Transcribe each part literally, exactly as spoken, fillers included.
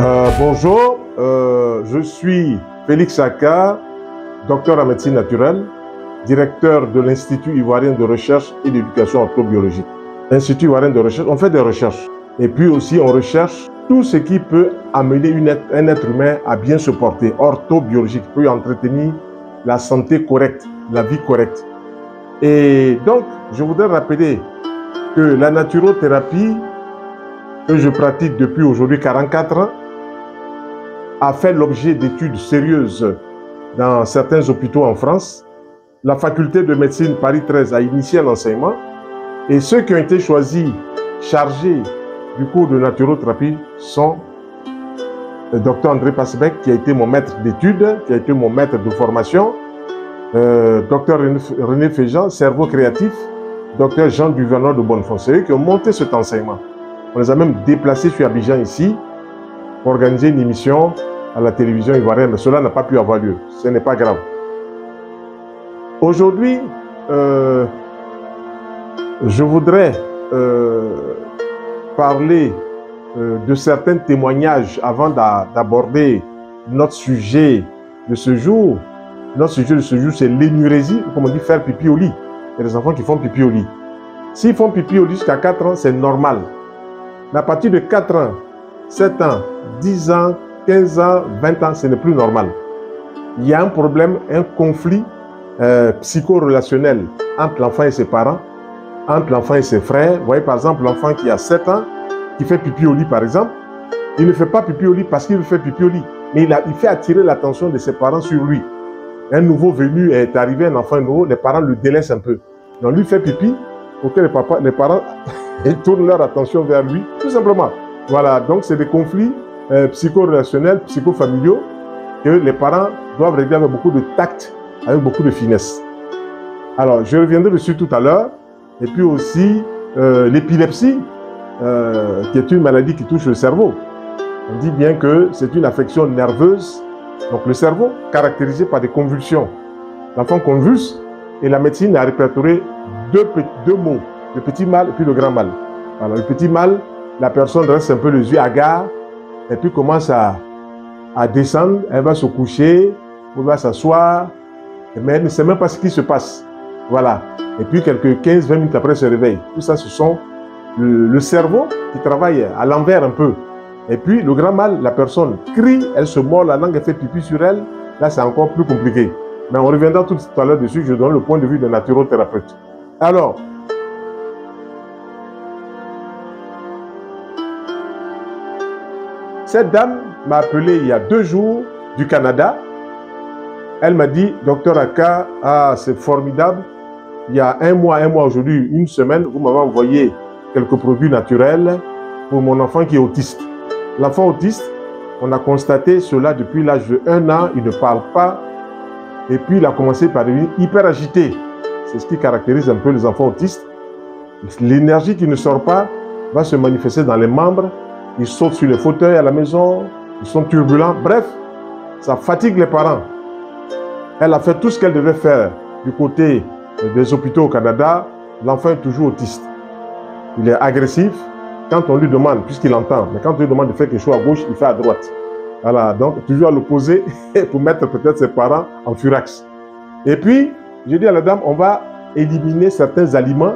Euh, bonjour, euh, je suis Félix Aka, docteur en médecine naturelle, directeur de l'Institut Ivoirien de Recherche et d'Éducation Orthobiologique. L'Institut Ivoirien de Recherche, on fait des recherches. Et puis aussi, on recherche tout ce qui peut amener une être, un être humain à bien se porter, orthobiologique, peut entretenir la santé correcte, la vie correcte. Et donc, je voudrais rappeler que la naturothérapie que je pratique depuis aujourd'hui quarante-quatre ans, a fait l'objet d'études sérieuses dans certains hôpitaux en France. La faculté de médecine Paris treize a initié l'enseignement et ceux qui ont été choisis, chargés du cours de naturothérapie sont le docteur André Passebec, qui a été mon maître d'études, qui a été mon maître de formation, euh, docteur René Féjean, cerveau créatif, docteur Jean Duvernois de Bonnefonce, qui ont monté cet enseignement. On les a même déplacés sur Abidjan ici, pour organiser une émission à la télévision ivoirienne, mais cela n'a pas pu avoir lieu, ce n'est pas grave. Aujourd'hui, euh, je voudrais euh, parler euh, de certains témoignages avant d'aborder notre sujet de ce jour. Notre sujet de ce jour, c'est l'énurésie, comme on dit, faire pipi au lit. Il y a des enfants qui font pipi au lit. S'ils font pipi au lit jusqu'à quatre ans, c'est normal. Mais à partir de quatre ans, sept ans, dix ans, quinze ans, vingt ans, ce n'est plus normal. Il y a un problème, un conflit euh, psycho-relationnel entre l'enfant et ses parents, entre l'enfant et ses frères. Vous voyez par exemple l'enfant qui a sept ans, qui fait pipi au lit par exemple, il ne fait pas pipi au lit parce qu'il fait pipi au lit, mais il, a, il fait attirer l'attention de ses parents sur lui. Un nouveau venu est arrivé, un enfant nouveau, les parents le délaissent un peu. Donc lui fait pipi, ok, les, papas, les parents ils tournent leur attention vers lui, tout simplement. Voilà, donc c'est des conflits euh, psycho-relationnels, psycho-familiaux que les parents doivent régler avec beaucoup de tact, avec beaucoup de finesse. Alors, je reviendrai dessus tout à l'heure. Et puis aussi, euh, l'épilepsie, euh, qui est une maladie qui touche le cerveau. On dit bien que c'est une affection nerveuse, donc le cerveau, caractérisé par des convulsions. L'enfant convulse et la médecine a répertorié deux, deux mots, le petit mal et puis le grand mal. Alors, le petit mal, la personne reste un peu les yeux hagards et puis commence à, à descendre. Elle va se coucher, elle va s'asseoir, mais elle ne sait même pas ce qui se passe. Voilà. Et puis, quelques quinze à vingt minutes après, elle se réveille. Tout ça, ce sont le, le cerveau qui travaille à l'envers un peu. Et puis, le grand mal, la personne crie, elle se mord la langue, elle fait pipi sur elle. Là, c'est encore plus compliqué. Mais on reviendra tout à l'heure dessus. Je donne le point de vue d'un naturothérapeute. Alors, cette dame m'a appelé il y a deux jours du Canada. Elle m'a dit, docteur Aka, ah, c'est formidable. Il y a un mois, un mois aujourd'hui, une semaine, vous m'avez envoyé quelques produits naturels pour mon enfant qui est autiste. L'enfant autiste, on a constaté cela depuis l'âge de un an, il ne parle pas. Et puis, il a commencé par devenir hyper agité. C'est ce qui caractérise un peu les enfants autistes. L'énergie qui ne sort pas va se manifester dans les membres. Ils sautent sur les fauteuils à la maison, ils sont turbulents. Bref, ça fatigue les parents. Elle a fait tout ce qu'elle devait faire du côté des hôpitaux au Canada. L'enfant est toujours autiste. Il est agressif quand on lui demande, puisqu'il entend. Mais quand on lui demande de faire quelque chose à gauche, il fait à droite. Voilà, donc toujours à l'opposé pour mettre peut-être ses parents en furax. Et puis, j'ai dit à la dame, on va éliminer certains aliments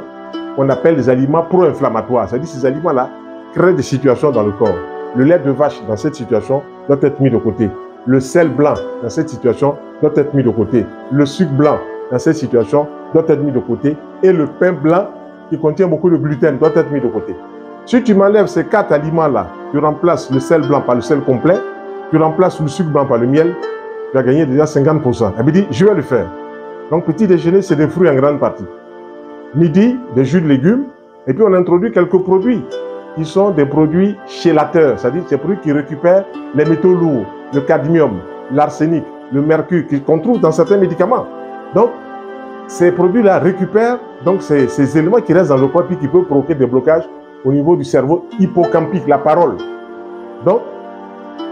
qu'on appelle les aliments pro-inflammatoires. C'est-à-dire ces aliments-là créent des situations dans le corps. Le lait de vache, dans cette situation, doit être mis de côté. Le sel blanc, dans cette situation, doit être mis de côté. Le sucre blanc, dans cette situation, doit être mis de côté. Et le pain blanc, qui contient beaucoup de gluten, doit être mis de côté. Si tu m'enlèves ces quatre aliments-là, tu remplaces le sel blanc par le sel complet, tu remplaces le sucre blanc par le miel, tu as gagné déjà cinquante pour cent. Elle me dit, je vais le faire. Donc, petit déjeuner, c'est des fruits en grande partie. Midi, des jus de légumes. Et puis, on introduit quelques produits qui sont des produits chélateurs, c'est-à-dire des produits qui récupèrent les métaux lourds, le cadmium, l'arsenic, le mercure, qu'on trouve dans certains médicaments. Donc, ces produits-là récupèrent donc ces, ces éléments qui restent dans le corps et qui peuvent provoquer des blocages au niveau du cerveau hippocampique, la parole. Donc,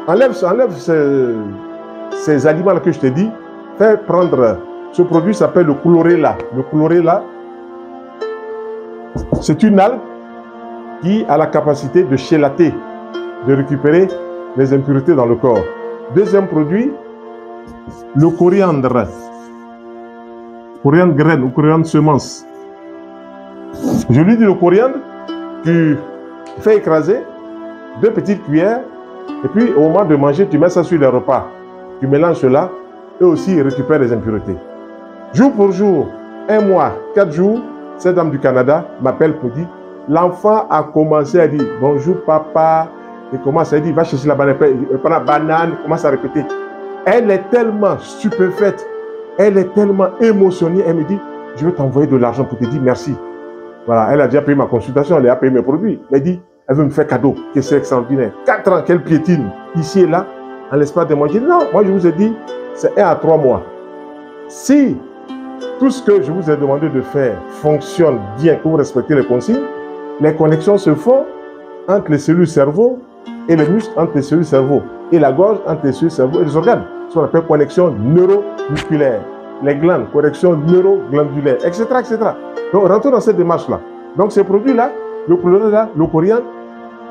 enlève, enlève ce, ces aliments-là que je t'ai dit, fais prendre ce produit s'appelle le chlorella. Le chlorella, c'est une algue qui a la capacité de chélater, de récupérer les impuretés dans le corps. Deuxième produit, le coriandre. Coriandre graine ou coriandre semence. Je lui dis le coriandre, tu fais écraser deux petites cuillères et puis au moment de manger, tu mets ça sur les repas. Tu mélanges cela et aussi il récupère les impuretés. Jour pour jour, un mois, quatre jours, cette dame du Canada m'appelle pour dire, l'enfant a commencé à dire bonjour papa, il commence à dire va chercher la banane, il prend la banane, il commence à répéter. Elle est tellement stupéfaite, elle est tellement émotionnée, elle me dit je vais t'envoyer de l'argent pour te dire merci. Voilà, elle a déjà payé ma consultation, elle a payé mes produits, elle dit elle veut me faire cadeau, que c'est extraordinaire. Quatre ans qu'elle piétine ici et là, en l'espace de moi. Je dis non, moi je vous ai dit c'est un à trois mois. Si tout ce que je vous ai demandé de faire fonctionne bien, que vous respectez les consignes, les connexions se font entre les cellules cerveau et les muscles, entre les cellules cerveau et la gorge, entre les cellules cerveau et les organes. Ce qu'on appelle connexion neuromusculaire, les glandes, connexion neuroglandulaire, et cetera, et cetera. Donc, rentrons dans cette démarche-là. Donc, ces produits-là, le chlorella, le coriandre,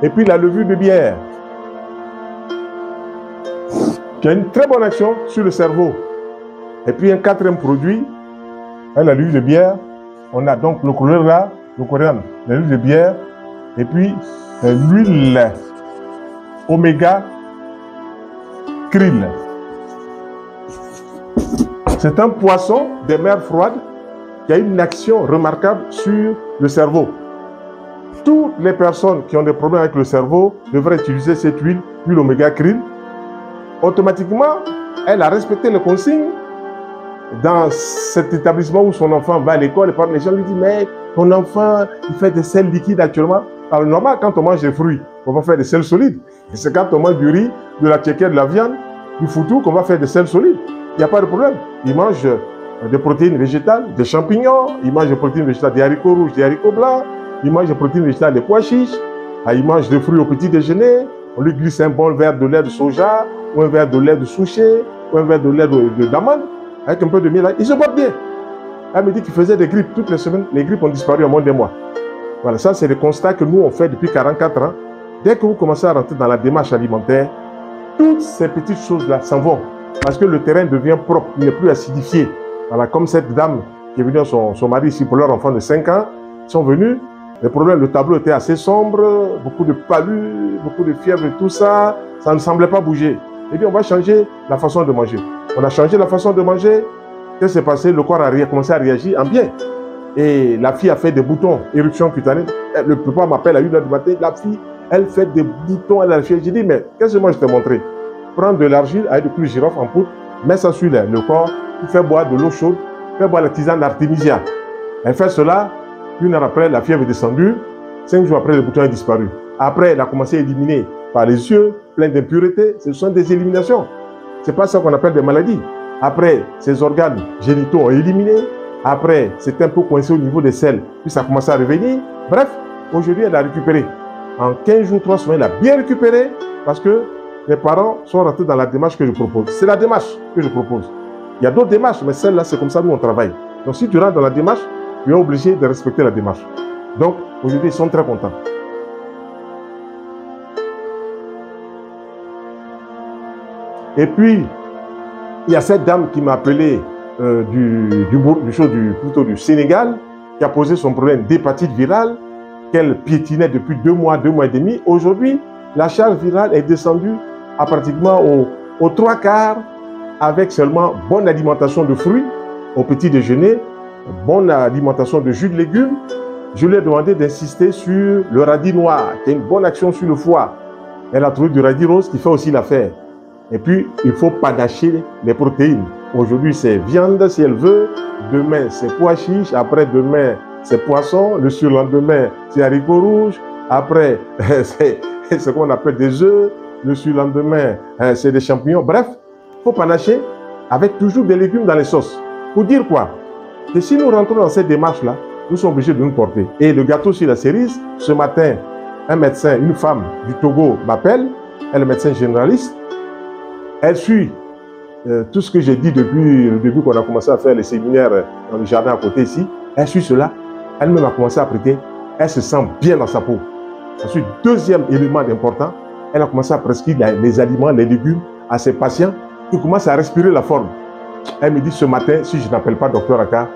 et puis la levure de bière, qui a une très bonne action sur le cerveau. Et puis, un quatrième produit, à la levure de bière, on a donc le chlorella, le coriandre, la huile de bière, et puis l'huile oméga krill. C'est un poisson des mers froides qui a une action remarquable sur le cerveau. Toutes les personnes qui ont des problèmes avec le cerveau devraient utiliser cette huile, l'huile oméga krill. Automatiquement, elle a respecté les consignes. Dans cet établissement où son enfant va à l'école, les gens lui disent « Mais ton enfant, il fait des sels liquides actuellement. » Alors normal, quand on mange des fruits, on va faire des sels solides. Et c'est quand on mange du riz, de la tchékère, de la viande, du foutou, qu'on va faire des sels solides. Il n'y a pas de problème. Il mange des protéines végétales, des champignons, il mange des protéines végétales, des haricots rouges, des haricots blancs, il mange des protéines végétales, des pois chiches, il mange des fruits au petit déjeuner, on lui glisse un bon verre de lait de soja, ou un verre de lait de souchet, ou un verre de lait de, de d'amande. Avec un peu de miel, il se porte bien. Elle me dit qu'il faisait des grippes toutes les semaines. Les grippes ont disparu en moins d'un mois. Voilà, ça c'est le constat que nous on fait depuis quarante-quatre ans. Dès que vous commencez à rentrer dans la démarche alimentaire, toutes ces petites choses-là s'en vont. Parce que le terrain devient propre, il n'est plus acidifié. Voilà, comme cette dame qui est venue avec son, son mari ici pour leur enfant de cinq ans, ils sont venus. Les problèmes, le tableau était assez sombre, beaucoup de palus, beaucoup de fièvre et tout ça. Ça ne semblait pas bouger. Et bien, on va changer la façon de manger. On a changé la façon de manger. Qu'est-ce qui s'est passé? Le corps a commencé à réagir en bien. Et la fille a fait des boutons, éruption cutanée. Le papa m'appelle à une heure du matin. La fille, elle fait des boutons à la fille. J'ai dit, mais qu'est-ce que moi je t'ai montré? Prends de l'argile avec du clou girofle en poudre, mets ça sur le corps, fais boire de l'eau chaude, fais boire la tisane d'artémisia. Elle fait cela. Une heure après, la fièvre est descendue. Cinq jours après, le bouton est disparu. Après, elle a commencé à éliminer par les yeux, plein d'impuretés. Ce sont des éliminations. C'est pas ça qu'on appelle des maladies. Après, ses organes génitaux ont éliminé. Après, c'est un peu coincé au niveau des selles. Puis ça a commencé à revenir. Bref, aujourd'hui, elle a récupéré. En quinze jours, trois semaines, elle a bien récupéré parce que les parents sont rentrés dans la démarche que je propose. C'est la démarche que je propose. Il y a d'autres démarches, mais celle-là, c'est comme ça où on travaille. Donc, si tu rentres dans la démarche, tu es obligé de respecter la démarche. Donc, aujourd'hui, ils sont très contents. Et puis, il y a cette dame qui m'a appelé euh, du, du, du, show du, plutôt du Sénégal, qui a posé son problème d'hépatite virale, qu'elle piétinait depuis deux mois, deux mois et demi. Aujourd'hui, la charge virale est descendue à pratiquement aux au trois quarts, avec seulement bonne alimentation de fruits au petit déjeuner, bonne alimentation de jus de légumes. Je lui ai demandé d'insister sur le radis noir, qui a une bonne action sur le foie. Elle a trouvé du radis rose qui fait aussi l'affaire. Et puis, il faut panacher les protéines. Aujourd'hui, c'est viande si elle veut. Demain, c'est pois chiche. Après, demain, c'est poisson. Le surlendemain, c'est haricots rouges. Après, c'est ce qu'on appelle des œufs. Le surlendemain, c'est des champignons. Bref, il faut panacher avec toujours des légumes dans les sauces. Pour dire quoi? Que si nous rentrons dans cette démarche-là, nous sommes obligés de nous porter. Et le gâteau sur la cerise, ce matin, un médecin, une femme du Togo m'appelle. Elle est médecin généraliste. Elle suit euh, tout ce que j'ai dit depuis le début qu'on a commencé à faire les séminaires dans le jardin à côté ici. Elle suit cela. Elle-même a commencé à prêter. Elle se sent bien dans sa peau. Ensuite, deuxième élément important, elle a commencé à prescrire les aliments, les légumes à ses patients qui commencent à respirer la forme. Elle me dit ce matin, si je n'appelle pas docteur Aka,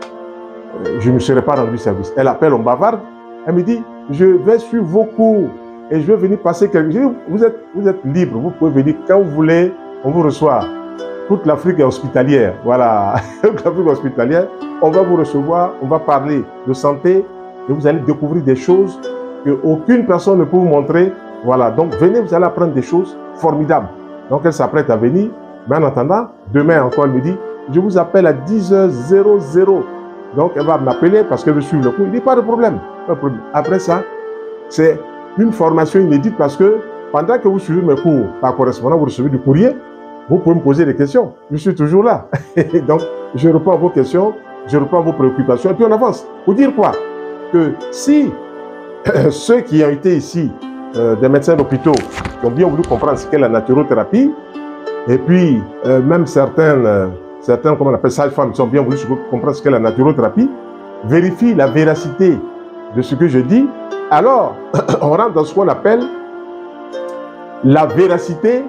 je ne me serai pas rendu service. Elle appelle, on bavarde. Elle me dit, je vais suivre vos cours et je vais venir passer quelques jours. Vous êtes, vous êtes libre, vous pouvez venir quand vous voulez, on vous reçoit. Toute l'Afrique est hospitalière, voilà. Toute l'Afrique hospitalière, on va vous recevoir, on va parler de santé et vous allez découvrir des choses qu'aucune personne ne peut vous montrer. Voilà, donc venez, vous allez apprendre des choses formidables. Donc elle s'apprête à venir, mais en attendant, demain encore elle me dit, je vous appelle à dix heures. Donc elle va m'appeler parce qu'elle veut suivre le cours. Il dit pas de problème, pas de problème. Après ça, c'est une formation inédite parce que pendant que vous suivez mes cours par correspondance, vous recevez du courrier, vous pouvez me poser des questions. Je suis toujours là. Donc je reprends vos questions, je reprends vos préoccupations et puis on avance. Pour dire quoi? Que si ceux qui ont été ici, Euh, des médecins d'hôpitaux qui ont bien voulu comprendre ce qu'est la naturothérapie, et puis euh, même certaines, euh, certaines, comment on appelle, sages-femmes qui ont bien voulu comprendre ce qu'est la naturothérapie, vérifient la véracité de ce que je dis, alors on rentre dans ce qu'on appelle la véracité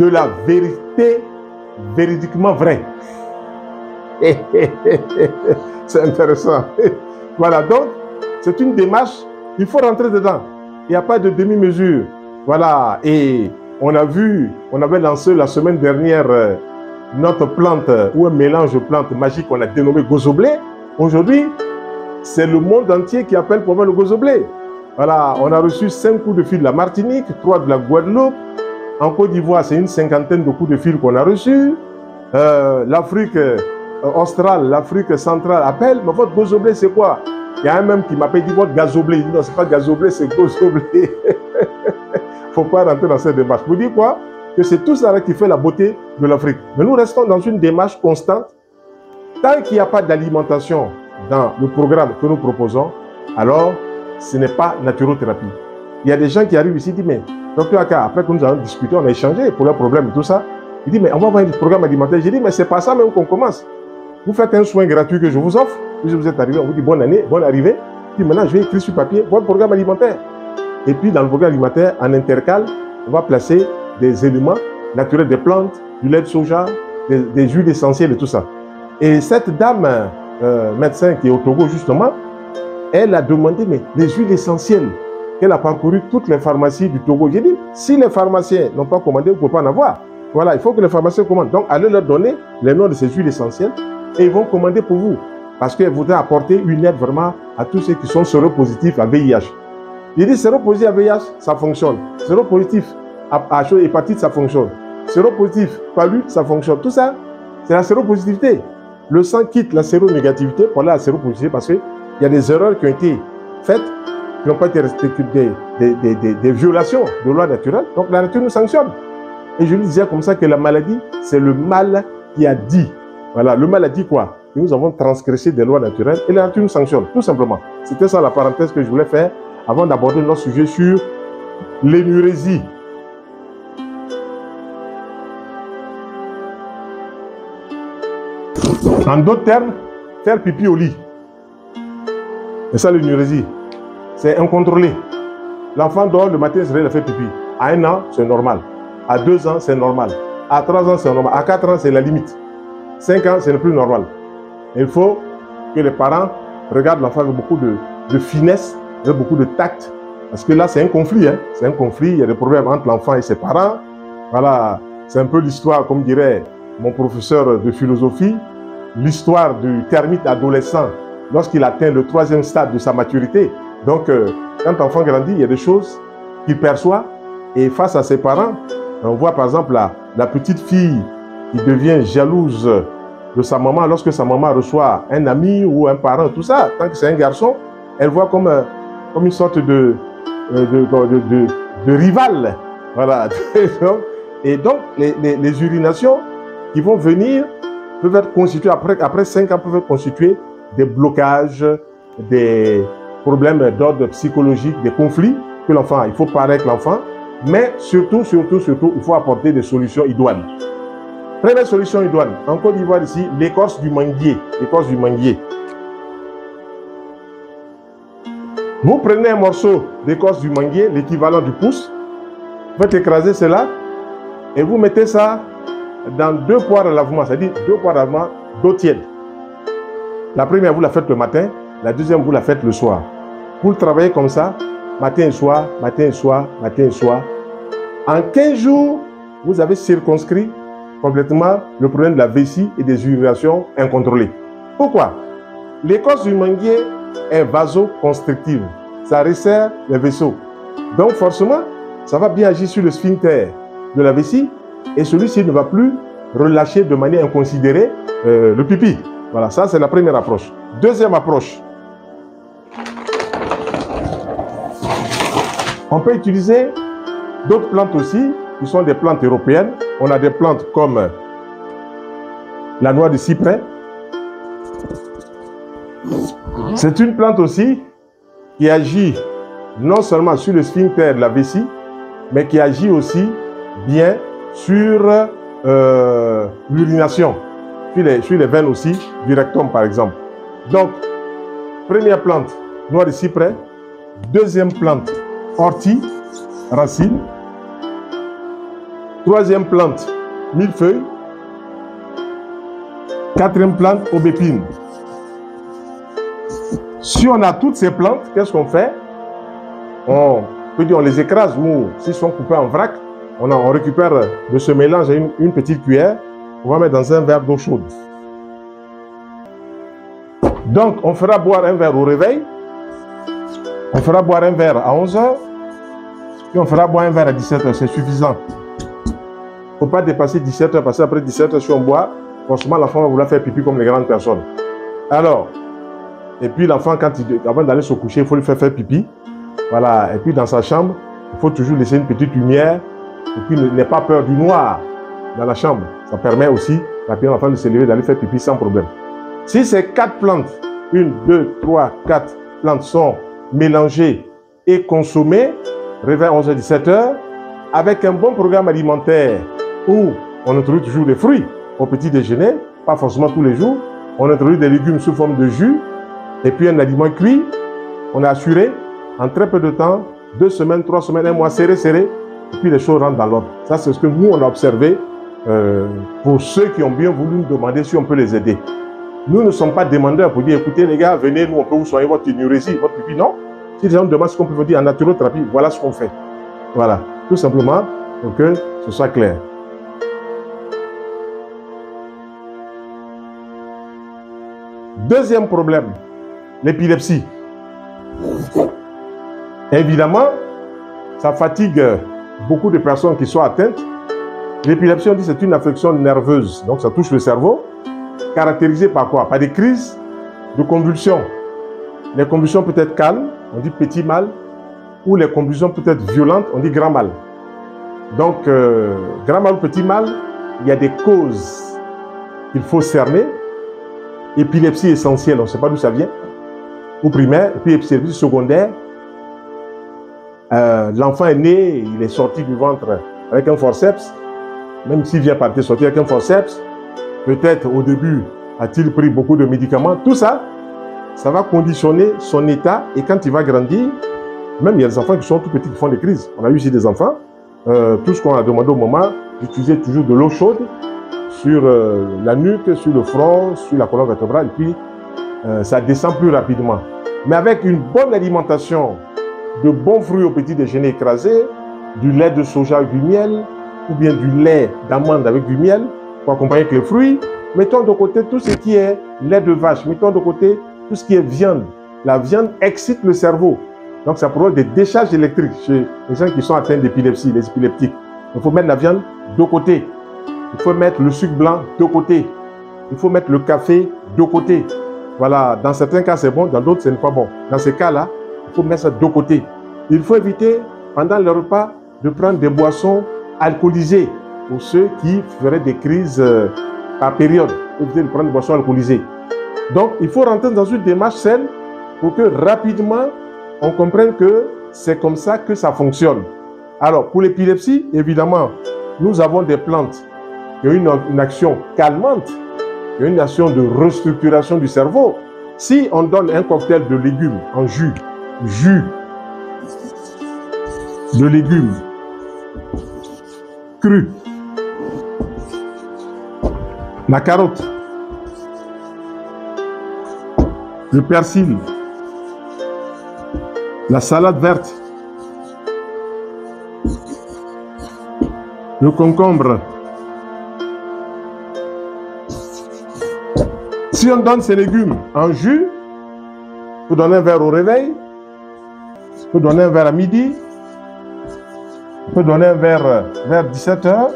de la vérité véridiquement vraie. C'est intéressant. Voilà, donc c'est une démarche, il faut rentrer dedans. Il n'y a pas de demi-mesure. Voilà. Et on a vu, on avait lancé la semaine dernière euh, notre plante euh, ou un mélange de plantes magiques qu'on a dénommé gozoblé. Aujourd'hui, c'est le monde entier qui appelle pour moi le gozoblé. Voilà. On a reçu cinq coups de fil de la Martinique, trois de la Guadeloupe. En Côte d'Ivoire, c'est une cinquantaine de coups de fil qu'on a reçus. Euh, L'Afrique euh, australe, l'Afrique centrale appelle. Mais votre gozoblé, c'est quoi? Il y a un même qui m'appelle, dit votre gazoblé. Il dit non, c'est pas gazoblé, c'est gozoblé. Faut pas rentrer dans cette démarche. Vous dites quoi? Que c'est tout ça qui fait la beauté de l'Afrique. Mais nous restons dans une démarche constante. Tant qu'il n'y a pas d'alimentation dans le programme que nous proposons, alors ce n'est pas naturothérapie. Il y a des gens qui arrivent ici et disent, mais docteur Aka, après que nous avons discuté, on a échangé pour leurs problèmes et tout ça, il dit, mais on va avoir un programme alimentaire. J'ai dit, mais c'est pas ça même qu'on commence. Vous faites un soin gratuit que je vous offre. Puisque vous êtes arrivé, on vous dit bonne année, bonne arrivée. Puis maintenant, je vais écrire sur papier votre programme alimentaire. Et puis, dans le programme alimentaire, en intercale, on va placer des éléments naturels, des plantes, du lait de soja, des, des huiles essentielles et tout ça. Et cette dame, euh, médecin qui est au Togo, justement, elle a demandé, mais les huiles essentielles, qu'elle a parcouru toutes les pharmacies du Togo. J'ai dit, si les pharmaciens n'ont pas commandé, vous ne pouvez pas en avoir. Voilà, il faut que les pharmaciens commandent. Donc, allez leur donner les noms de ces huiles essentielles et ils vont commander pour vous. Parce qu'elle voudrait apporter une aide vraiment à tous ceux qui sont séropositifs à V I H. Il dit séropositif à V I H, ça fonctionne. Séropositif à hépatite, ça fonctionne. Séropositif palu, ça fonctionne. Tout ça, c'est la séropositivité. Le sang quitte la séronégativité pour aller à la séropositivité parce qu'il y a des erreurs qui ont été faites, qui n'ont pas été respectées, des, des, des, des, des violations de lois naturelles. Donc la nature nous sanctionne. Et je lui disais comme ça que la maladie, c'est le mal qui a dit. Voilà, le mal a dit quoi? Nous avons transgressé des lois naturelles et la nature nous sanctionne, tout simplement. C'était ça la parenthèse que je voulais faire avant d'aborder notre sujet sur l'énurésie. En d'autres termes, faire pipi au lit. C'est ça l'énurésie. C'est incontrôlé. L'enfant dort le matin, il fait pipi. À un an, c'est normal. À deux ans, c'est normal. À trois ans, c'est normal. À quatre ans, c'est la limite. Cinq ans, c'est le plus normal. Il faut que les parents regardent l'enfant avec beaucoup de, de finesse, avec beaucoup de tact. Parce que là, c'est un conflit. Hein? C'est un conflit. Il y a des problèmes entre l'enfant et ses parents. Voilà, c'est un peu l'histoire, comme dirait mon professeur de philosophie, l'histoire du termite adolescent lorsqu'il atteint le troisième stade de sa maturité. Donc, euh, quand l'enfant grandit, il y a des choses qu'il perçoit. Et face à ses parents, on voit par exemple la, la petite fille qui devient jalouse de sa maman, lorsque sa maman reçoit un ami ou un parent, tout ça, tant que c'est un garçon, elle voit comme, euh, comme une sorte de, euh, de, de, de, de rival. Voilà. Et donc, les, les, les urinations qui vont venir peuvent être constituées, après, après cinq ans, peuvent être constituées des blocages, des problèmes d'ordre psychologique, des conflits que l'enfant a. Il faut parler avec l'enfant, mais surtout, surtout, surtout, il faut apporter des solutions idoines. Première solution idoine, en Côte d'Ivoire ici, l'écorce du manguier. L'écorce du manguier. Vous prenez un morceau d'écorce du manguier, l'équivalent du pouce, Vous écrasez cela et vous mettez ça dans deux poires à lavement, c'est-à-dire deux poires à lavement d'eau tiède. La première, vous la faites le matin, la deuxième, vous la faites le soir. Vous le travaillez comme ça, matin et soir, matin et soir, matin et soir. En quinze jours, vous avez circonscrit complètement le problème de la vessie et des urinations incontrôlées. Pourquoi? L'écorce du manguier est vasoconstrictive. Ça resserre les vaisseaux. Donc forcément, ça va bien agir sur le sphincter de la vessie et celui-ci ne va plus relâcher de manière inconsidérée euh, le pipi. Voilà, ça c'est la première approche. Deuxième approche. On peut utiliser d'autres plantes aussi, qui sont des plantes européennes. On a des plantes comme la noix de cyprès. C'est une plante aussi qui agit non seulement sur le sphincter de la vessie, mais qui agit aussi bien sur euh, l'urination, sur les, sur les veines aussi, du rectum par exemple. Donc, première plante, noix de cyprès. Deuxième plante, ortie, racine. Troisième plante, millefeuille. Quatrième plante, aubépine. Si on a toutes ces plantes, qu'est-ce qu'on fait? On peut dire on les écrase ou s'ils sont coupés en vrac, on, en, on récupère de ce mélange à une, une petite cuillère. On va mettre dans un verre d'eau chaude. Donc, on fera boire un verre au réveil. On fera boire un verre à onze heures. Puis on fera boire un verre à dix-sept heures. C'est suffisant. Il ne faut pas dépasser dix-sept heures, parce qu'après dix-sept heures, si on boit, forcément l'enfant va vouloir faire pipi comme les grandes personnes. Alors, et puis l'enfant, quand il, avant d'aller se coucher, il faut lui faire faire pipi. Voilà, et puis dans sa chambre, il faut toujours laisser une petite lumière, et puis n'aie pas peur du noir dans la chambre. Ça permet aussi à l'enfant de se lever, d'aller faire pipi sans problème. Si ces quatre plantes, une, deux, trois, quatre plantes sont mélangées et consommées, réveil onze heures, dix-sept heures, avec un bon programme alimentaire où on introduit toujours des fruits au petit déjeuner, pas forcément tous les jours, on introduit des légumes sous forme de jus, et puis un aliment cuit, on a assuré en très peu de temps, deux semaines, trois semaines, un mois, serré, serré, et puis les choses rentrent dans l'ordre. Ça, c'est ce que nous, on a observé euh, pour ceux qui ont bien voulu nous demander si on peut les aider. Nous ne sommes pas demandeurs pour dire, écoutez les gars, venez, nous, on peut vous soigner votre énurésie, votre pipi, non. Si les gens demandent ce qu'on peut vous dire en naturothérapie, voilà ce qu'on fait. Voilà, tout simplement pour que ce soit clair. Deuxième problème, l'épilepsie. Évidemment, ça fatigue beaucoup de personnes qui sont atteintes. L'épilepsie, on dit, c'est une affection nerveuse. Donc, ça touche le cerveau. Caractérisée par quoi? Par des crises de convulsions. Les convulsions peuvent être calmes, on dit petit mal, ou les convulsions peuvent être violentes, on dit grand mal. Donc, euh, grand mal ou petit mal, il y a des causes qu'il faut cerner. Épilepsie essentielle, on ne sait pas d'où ça vient, ou primaire, et puis épilepsie secondaire. Euh, l'enfant est né, il est sorti du ventre avec un forceps, même s'il vient partir sortir avec un forceps, peut-être au début a-t-il pris beaucoup de médicaments, tout ça, ça va conditionner son état et quand il va grandir, même il y a des enfants qui sont tout petits qui font des crises, on a eu ici des enfants, euh, tout ce qu'on a demandé au moment, d'utiliser toujours de l'eau chaude sur euh, la nuque, sur le front, sur la colonne vertébrale, et puis euh, ça descend plus rapidement. Mais avec une bonne alimentation, de bons fruits au petit déjeuner écrasés, du lait de soja avec du miel, ou bien du lait d'amande avec du miel, pour accompagner avec les fruits. Mettons de côté tout ce qui est lait de vache, mettons de côté tout ce qui est viande. La viande excite le cerveau. Donc ça provoque des décharges électriques chez les gens qui sont atteints d'épilepsie, les épileptiques. Il faut mettre la viande de côté. Il faut mettre le sucre blanc de côté. Il faut mettre le café de côté. Voilà, dans certains cas c'est bon, dans d'autres ce n'est pas bon. Dans ces cas-là, il faut mettre ça de côté. Il faut éviter, pendant le repas, de prendre des boissons alcoolisées pour ceux qui feraient des crises euh, par période. Éviter de prendre des boissons alcoolisées. Donc, il faut rentrer dans une démarche saine pour que rapidement, on comprenne que c'est comme ça que ça fonctionne. Alors, pour l'épilepsie, évidemment, nous avons des plantes qui ont une, une action calmante, qui ont une action de restructuration du cerveau. Si on donne un cocktail de légumes en jus, jus de légumes crue. La carotte, le persil, la salade verte, le concombre. Si on donne ces légumes en jus, vous donnez un verre au réveil, vous donnez un verre à midi, vous donnez un verre vers dix-sept heures,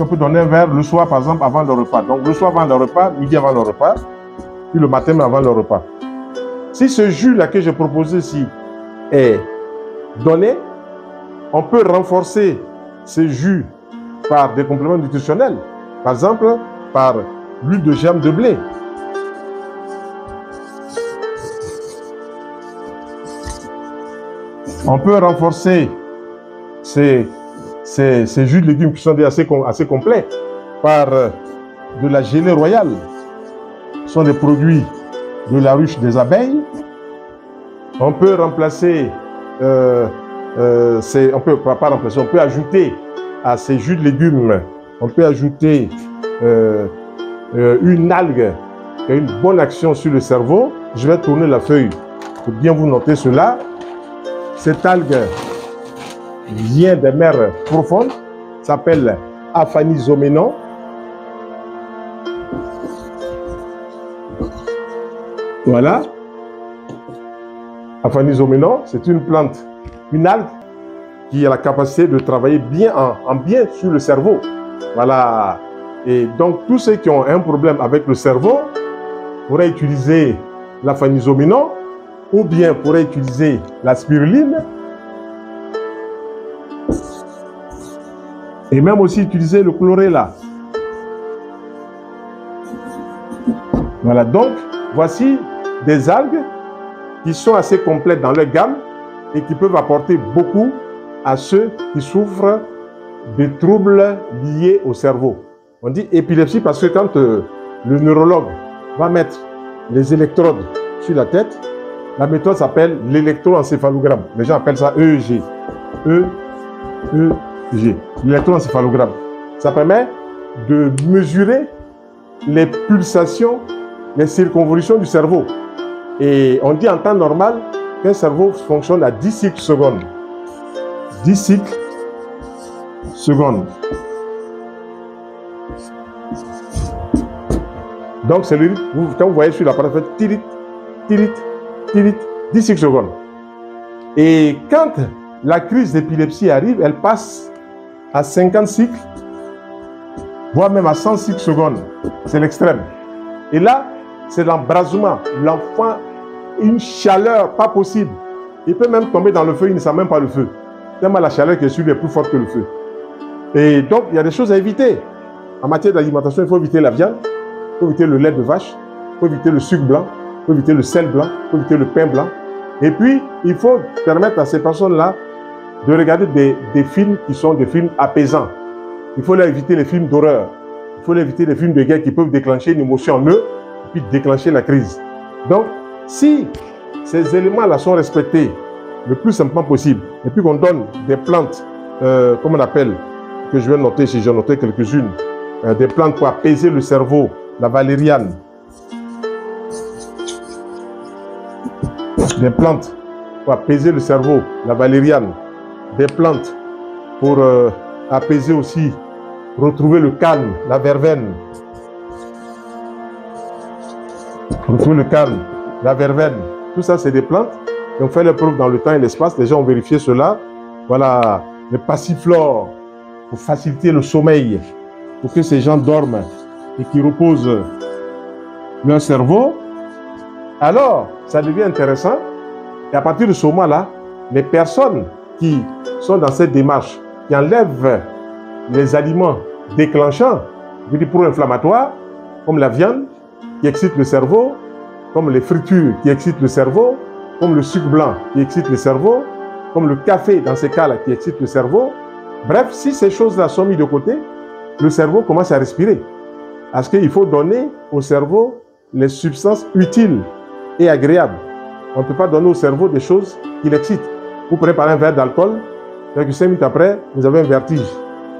on peut donner un verre le soir, par exemple, avant le repas. Donc, le soir avant le repas, midi avant le repas, puis le matin avant le repas. Si ce jus-là que je propose ici est donné, on peut renforcer ce jus par des compléments nutritionnels. Par exemple, par l'huile de germe de blé. On peut renforcer ces Ces, ces jus de légumes qui sont assez, assez complets par de la gelée royale. Ce sont des produits de la ruche des abeilles. On peut remplacer, euh, euh, ces, on peut pas remplacer, on peut ajouter à ces jus de légumes, on peut ajouter euh, euh, une algue qui a une bonne action sur le cerveau. Je vais tourner la feuille pour bien vous noter cela. Cette algue vient des mers profondes, s'appelle Aphanizomenon. Voilà. Aphanizomenon, c'est une plante, une algue, qui a la capacité de travailler bien en, en bien sur le cerveau. Voilà. Et donc, tous ceux qui ont un problème avec le cerveau pourraient utiliser l'Aphanizomenon ou bien pourraient utiliser la spiruline. Et même aussi utiliser le chlorella. Voilà, donc voici des algues qui sont assez complètes dans leur gamme et qui peuvent apporter beaucoup à ceux qui souffrent des troubles liés au cerveau. On dit épilepsie parce que quand euh, le neurologue va mettre les électrodes sur la tête, la méthode s'appelle l'électroencéphalogramme. Les gens appellent ça E E G. E, E, l'électroencéphalogramme. Ça permet de mesurer les pulsations, les circonvolutions du cerveau. Et on dit en temps normal qu'un cerveau fonctionne à dix cycles secondes. dix cycles secondes. Donc, c'est le rythme. Quand vous voyez sur l'appareil, vous faites tirit, tirit, tirit, dix cycles secondes. Et quand la crise d'épilepsie arrive, elle passe à cinquante cycles, voire même à cent cycles secondes. C'est l'extrême. Et là, c'est l'embrasement. L'enfant, une chaleur pas possible. Il peut même tomber dans le feu, il ne sent même pas le feu. Tellement la chaleur qui est sur lui est plus forte que le feu. Et donc, il y a des choses à éviter. En matière d'alimentation, il faut éviter la viande, il faut éviter le lait de vache, il faut éviter le sucre blanc, il faut éviter le sel blanc, il faut éviter le pain blanc. Et puis, il faut permettre à ces personnes-là de regarder des, des films qui sont des films apaisants. Il faut leur éviter les films d'horreur. Il faut leur éviter les films de guerre qui peuvent déclencher une émotion en eux et puis déclencher la crise. Donc, si ces éléments-là sont respectés le plus simplement possible, et puis qu'on donne des plantes, euh, comme on appelle, que je vais noter, si j'en notais quelques-unes, euh, des plantes pour apaiser le cerveau, la valériane, des plantes pour apaiser le cerveau, la valériane, des plantes pour euh, apaiser aussi, retrouver le calme, la verveine. Retrouver le calme, la verveine. Tout ça, c'est des plantes. Et on fait les preuves dans le temps et l'espace. Les gens ont vérifié cela. Voilà, les passiflores pour faciliter le sommeil, pour que ces gens dorment et qu'ils reposent leur cerveau. Alors, ça devient intéressant. Et à partir de ce moment-là, les personnes qui sont dans cette démarche, qui enlèvent les aliments déclenchants, des pro-inflammatoires, comme la viande qui excite le cerveau, comme les fritures qui excitent le cerveau, comme le sucre blanc qui excite le cerveau, comme le café dans ces cas-là qui excite le cerveau. Bref, si ces choses-là sont mises de côté, le cerveau commence à respirer. Parce qu'il faut donner au cerveau les substances utiles et agréables. On ne peut pas donner au cerveau des choses qui l'excitent. Vous prenez par un verre d'alcool, cinq minutes après, vous avez un vertige.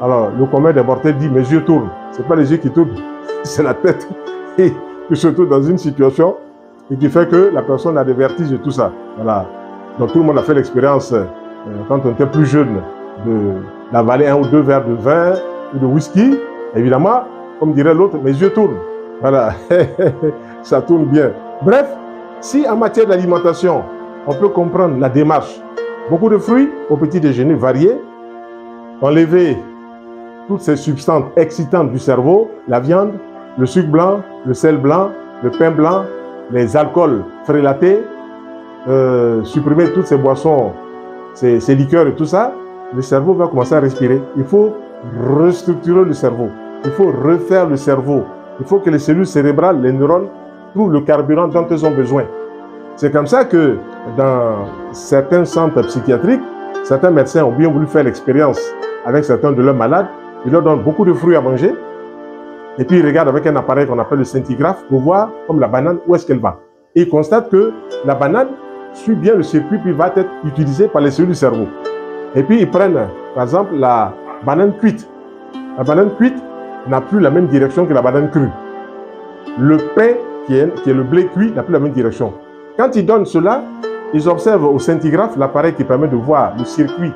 Alors, le commun des mortels dit, mes yeux tournent. Ce n'est pas les yeux qui tournent, c'est la tête. Et qui se trouve dans une situation et qui fait que la personne a des vertiges et tout ça. Voilà. Donc tout le monde a fait l'expérience, euh, quand on était plus jeune, d'avaler un ou deux verres de vin ou de whisky. Évidemment, comme dirait l'autre, mes yeux tournent. Voilà, ça tourne bien. Bref, si en matière d'alimentation, on peut comprendre la démarche, beaucoup de fruits au petit déjeuner variés, enlever toutes ces substances excitantes du cerveau, la viande, le sucre blanc, le sel blanc, le pain blanc, les alcools frélatés, euh, supprimer toutes ces boissons, ces, ces liqueurs et tout ça, le cerveau va commencer à respirer. Il faut restructurer le cerveau, il faut refaire le cerveau, il faut que les cellules cérébrales, les neurones, trouvent le carburant dont elles ont besoin. C'est comme ça que dans certains centres psychiatriques, certains médecins ont bien voulu faire l'expérience avec certains de leurs malades. Ils leur donnent beaucoup de fruits à manger. Et puis, ils regardent avec un appareil qu'on appelle le scintigraphe pour voir, comme la banane, où est-ce qu'elle va. Et ils constatent que la banane suit bien le circuit puis va être utilisée par les cellules du cerveau. Et puis, ils prennent, par exemple, la banane cuite. La banane cuite n'a plus la même direction que la banane crue. Le pain, qui est, qui est le blé cuit, n'a plus la même direction. Quand ils donnent cela, ils observent au scintigraphe, l'appareil qui permet de voir le circuit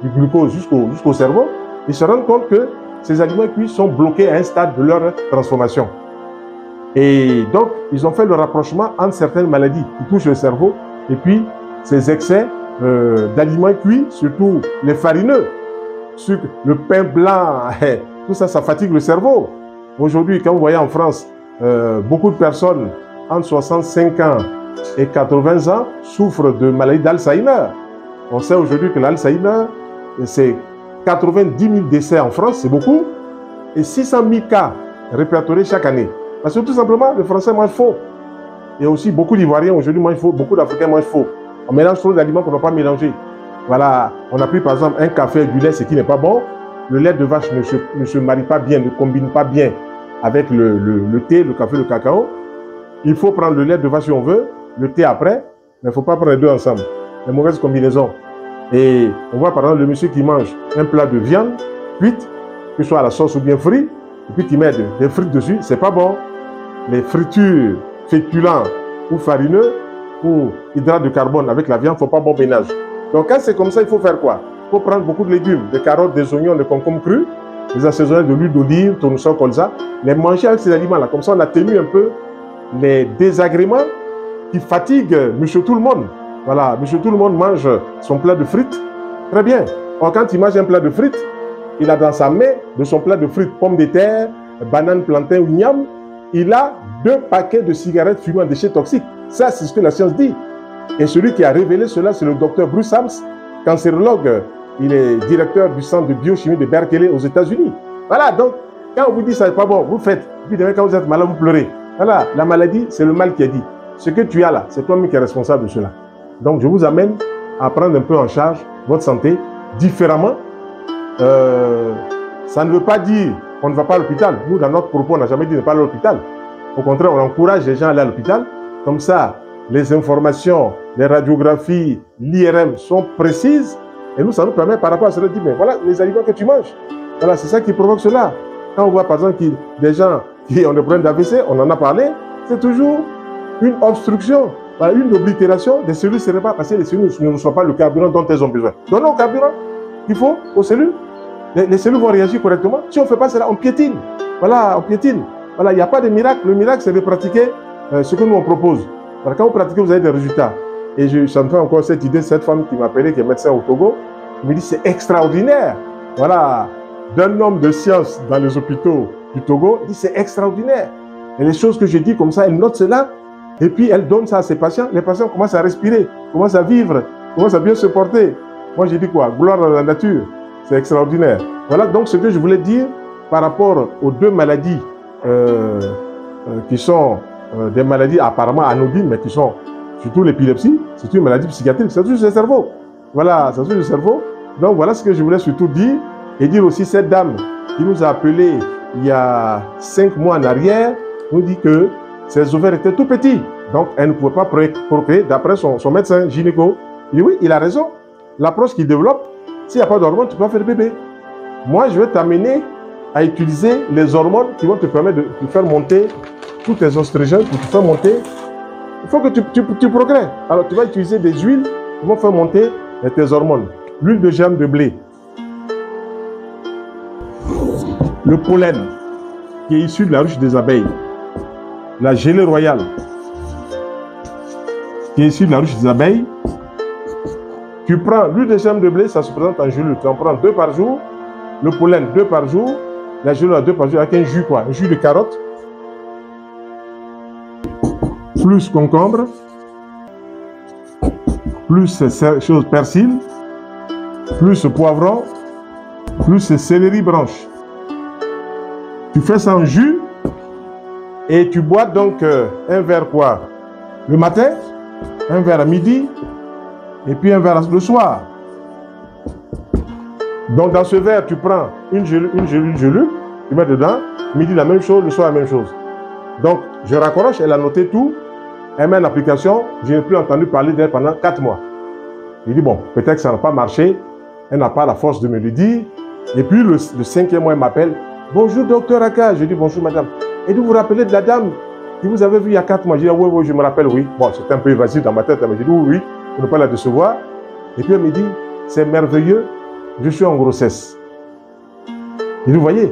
du glucose jusqu'au jusqu'au cerveau. Ils se rendent compte que ces aliments cuits sont bloqués à un stade de leur transformation. Et donc, ils ont fait le rapprochement entre certaines maladies qui touchent le cerveau et puis ces excès euh, d'aliments cuits, surtout les farineux, sucre, le pain blanc, tout ça, ça fatigue le cerveau. Aujourd'hui, quand vous voyez en France, euh, beaucoup de personnes entre soixante-cinq ans et quatre-vingts ans souffrent de maladies d'Alzheimer. On sait aujourd'hui que l'Alzheimer, c'est quatre-vingt-dix mille décès en France, c'est beaucoup, et six cent mille cas répertoriés chaque année. Parce que tout simplement, les Français mangent faux. Et aussi, beaucoup d'Ivoiriens aujourd'hui mangent faux, beaucoup d'Africains mangent faux. On mélange trop d'aliments qu'on n'a pas mélangés. Voilà, on a pris par exemple un café du lait, ce qui n'est pas bon. Le lait de vache ne se, ne se marie pas bien, ne combine pas bien avec le, le, le thé, le café, le cacao. Il faut prendre le lait de vache si on veut, le thé après, mais il ne faut pas prendre les deux ensemble. Les mauvaises combinaisons. Et on voit par exemple le monsieur qui mange un plat de viande cuite, que ce soit à la sauce ou bien frit, et puis qui met des frites dessus, c'est pas bon. Les fritures, féculents ou farineux ou hydrates de carbone avec la viande, il ne faut pas bon ménage. Donc quand c'est comme ça, il faut faire quoi? Il faut prendre beaucoup de légumes, des carottes, des oignons, des concombres crus, les assaisonner de l'huile d'olive, tournesol, colza, les manger avec ces aliments-là. Comme ça, on atténue un peu les désagréments qui fatiguent monsieur tout le monde. Voilà, monsieur tout le monde mange son plat de frites, très bien. Or, quand il mange un plat de frites, il a dans sa main, de son plat de frites, pommes de terre, bananes, plantain ou niam, il a deux paquets de cigarettes fumant déchets toxiques. Ça, c'est ce que la science dit. Et celui qui a révélé cela, c'est le docteur Bruce Ames, cancérologue. Il est directeur du centre de biochimie de Berkeley aux États-Unis. Voilà, donc, quand on vous dit ça n'est pas bon, vous faites. Puis demain, quand vous êtes malade, vous pleurez. Voilà, la maladie, c'est le mal qui est dit. Ce que tu as là, c'est toi-même qui es responsable de cela. Donc, je vous amène à prendre un peu en charge votre santé différemment. Euh, ça ne veut pas dire qu'on ne va pas à l'hôpital. Nous, dans notre propos, on n'a jamais dit ne pas aller à l'hôpital. Au contraire, on encourage les gens à aller à l'hôpital. Comme ça, les informations, les radiographies, l'I R M sont précises. Et nous, ça nous permet par rapport à cela de dire, mais voilà les aliments que tu manges. Voilà, c'est ça qui provoque cela. Quand on voit, par exemple, des gens qui ont des problèmes d'A V C, on en a parlé, c'est toujours une obstruction. Voilà, une oblitération des cellules cérébrales parce que les cellules ne sont pas le carburant dont elles ont besoin. Donnons au carburant qu'il faut aux cellules. Les, les cellules vont réagir correctement. Si on ne fait pas cela, on piétine. Voilà, on piétine. Voilà, il n'y a pas de miracle. Le miracle, c'est de pratiquer euh, ce que nous on propose. Voilà, quand vous pratiquez, vous avez des résultats. Et je, ça me fait encore cette idée, cette femme qui m'a appelé, qui est médecin au Togo, qui me dit c'est extraordinaire. Voilà, d'un homme de science dans les hôpitaux du Togo, dit c'est extraordinaire. Et les choses que je dis comme ça, elle note cela. Et puis, elle donne ça à ses patients. Les patients commencent à respirer, commencent à vivre, commencent à bien se porter. Moi, j'ai dit quoi? Gloire à la nature. C'est extraordinaire. Voilà donc ce que je voulais dire par rapport aux deux maladies euh, euh, qui sont euh, des maladies apparemment anodines, mais qui sont surtout l'épilepsie. C'est une maladie psychiatrique. C'est juste le cerveau. Voilà, c'est juste le cerveau. Donc, voilà ce que je voulais surtout dire. Et dire aussi cette dame qui nous a appelé il y a cinq mois en arrière, nous dit que ses ovaires étaient tout petits, donc elle ne pouvait pas procréer d'après son, son médecin gynéco. Il dit oui, il a raison. L'approche qu'il développe, s'il n'y a pas d'hormones, tu ne peux pas faire de bébé. Moi, je vais t'amener à utiliser les hormones qui vont te permettre de, de faire monter tous tes oestrogènes, pour te faire monter. Il faut que tu, tu, tu progresses. Alors, tu vas utiliser des huiles qui vont faire monter tes hormones. L'huile de germe de blé. Le pollen, qui est issu de la ruche des abeilles. La gelée royale, qui est issue de la ruche des abeilles. Tu prends l'huile de germe de blé, ça se présente en gelée. Tu en prends deux par jour. Le pollen, deux par jour. La gelée royale, deux par jour. Avec un jus, quoi. Un jus de carotte. Plus concombre. Plus chose persil. Plus poivron. Plus céleri branche. Tu fais ça en jus. Et tu bois donc euh, un verre quoi? Le matin, un verre à midi, et puis un verre le soir. Donc dans ce verre, tu prends une gelule, une gelule, une gelule, tu mets dedans, midi la même chose, le soir la même chose. Donc je raccroche, elle a noté tout, elle met une application, je n'ai plus entendu parler d'elle pendant quatre mois. Il dit bon, peut-être que ça n'a pas marché, elle n'a pas la force de me le dire. Et puis le, le cinquième mois, elle m'appelle, bonjour docteur Aka, je dis bonjour madame. Et de vous rappeler de la dame qui vous avez vue il y a quatre mois. Je dis, oui, oui, je me rappelle, oui. Bon, c'était un peu évasif dans ma tête. Elle me dit, oui, oui, pour ne pas la décevoir. Et puis elle me dit, c'est merveilleux, je suis en grossesse. Et vous voyez,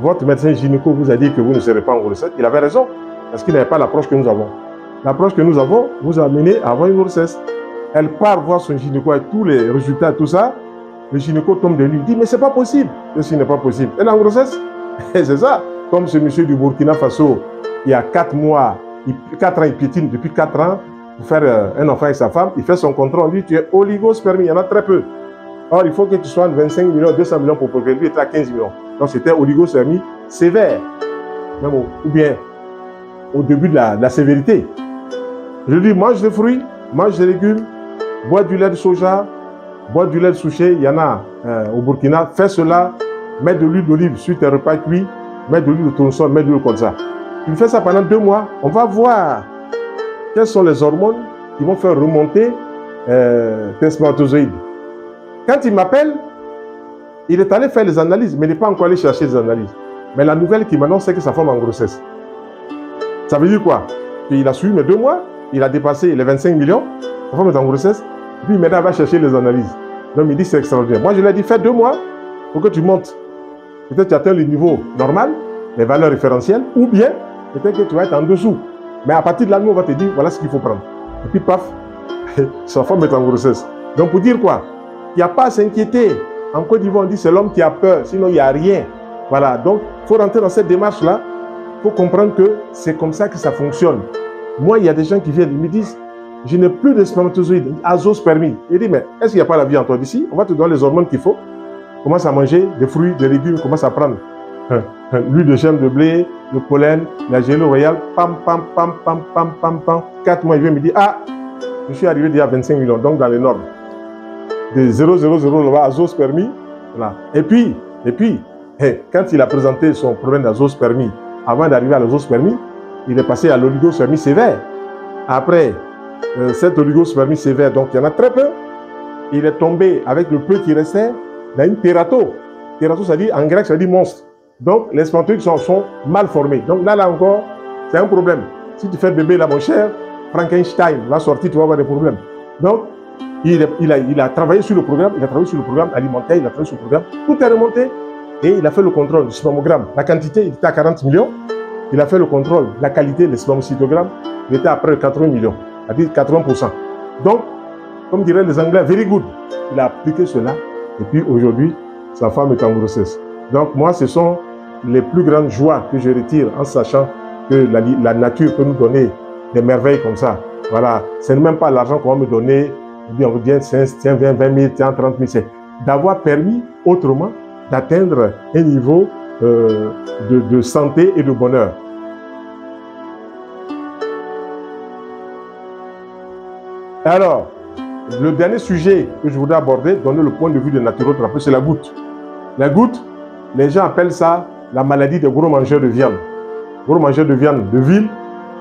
votre médecin gynéco vous a dit que vous ne serez pas en grossesse. Il avait raison, parce qu'il n'avait pas l'approche que nous avons. L'approche que nous avons vous a amené à avoir une grossesse. Elle part voir son gynéco avec tous les résultats, tout ça. Le gynéco tombe de lui. Il dit, mais c'est pas possible. Ceci n'est pas possible. Elle est en grossesse. Et c'est ça. Comme ce monsieur du Burkina Faso, il y a quatre mois, quatre ans, il piétine depuis quatre ans pour faire un enfant avec sa femme, il fait son contrôle, on dit tu es oligospermie, il y en a très peu. Or, il faut que tu sois à vingt-cinq millions, deux cents millions pour progresser, lui était à quinze millions. Donc, c'était oligospermie sévère, même au, ou bien au début de la, de la sévérité. Je lui dis mange des fruits, mange des légumes, bois du lait de soja, bois du lait de souché, il y en a euh, au Burkina, fais cela, mets de l'huile d'olive sur tes repas cuits. Mets de l'huile de tournesol, mets de l'huile comme ça. Tu fais ça pendant deux mois, on va voir quelles sont les hormones qui vont faire remonter euh, tes spermatozoïdes. Quand il m'appelle, il est allé faire les analyses, mais il n'est pas encore allé chercher les analyses. Mais la nouvelle qui m'annonce, c'est que sa femme est en grossesse. Ça veut dire quoi? Il a suivi mes deux mois, il a dépassé les vingt-cinq millions, sa femme est en grossesse, et puis maintenant, il va chercher les analyses. Donc, il dit c'est extraordinaire. Moi, je lui ai dit, fais deux mois pour que tu montes. Peut-être que tu atteins le niveau normal, les valeurs référentielles, ou bien peut-être que tu vas être en dessous. Mais à partir de là, nous, on va te dire, voilà ce qu'il faut prendre. Et puis, paf, sa femme est en grossesse. Donc, pour dire quoi? Il n'y a pas à s'inquiéter. En Côte d'Ivoire, on dit, c'est l'homme qui a peur, sinon il n'y a rien. Voilà, donc, il faut rentrer dans cette démarche-là. Il faut comprendre que c'est comme ça que ça fonctionne. Moi, il y a des gens qui viennent, ils me disent, je n'ai plus de spermatozoïdes, azospermie. Il dit, mais est-ce qu'il n'y a pas la vie en toi d'ici? On va te donner les hormones qu'il faut. Commence à manger des fruits, des légumes, commence à prendre l'huile de germe de blé, le pollen, la gelée royale, pam, pam, pam, pam, pam, pam, pam. Quatre mois, il vient me dire, ah, je suis arrivé déjà à vingt-cinq millions, donc dans les normes. De zéro zéro zéro, là-bas, azospermie. Voilà. Et puis, et puis hey, quand il a présenté son problème d'azospermie, avant d'arriver à l'azospermie, il est passé à l'oligospermie sévère. Après, euh, cette oligospermie sévère, donc il y en a très peu, il est tombé avec le peu qui restait, dans une terato. Terato, ça dit, en grec, ça dit monstre. Donc, les spermatozoïdes sont, sont mal formés. Donc, là, là encore, c'est un problème. Si tu fais bébé, là, mon cher, Frankenstein, la sortie, tu vas avoir des problèmes. Donc, il, il, a, il a travaillé sur le programme, il a travaillé sur le programme alimentaire, il a travaillé sur le programme, tout est remonté. Et il a fait le contrôle du spermogramme. La quantité, il était à quarante millions. Il a fait le contrôle de la qualité, le spermocytogramme, il était à près de quatre-vingts millions, c'est-à-dire quatre-vingts pour cent. Donc, comme diraient les Anglais, very good. Il a appliqué cela. Et puis aujourd'hui, sa femme est en grossesse. Donc moi, ce sont les plus grandes joies que je retire en sachant que la, la nature peut nous donner des merveilles comme ça. Voilà, ce n'est même pas l'argent qu'on va me donner. On vous dit, tiens, viens, vingt mille, tiens, trente mille. C'est d'avoir permis autrement d'atteindre un niveau euh, de, de santé et de bonheur. Alors, le dernier sujet que je voudrais aborder, donner le point de vue de naturothérapeute, c'est la goutte. La goutte, les gens appellent ça la maladie des gros mangeurs de viande. Gros mangeurs de viande de ville,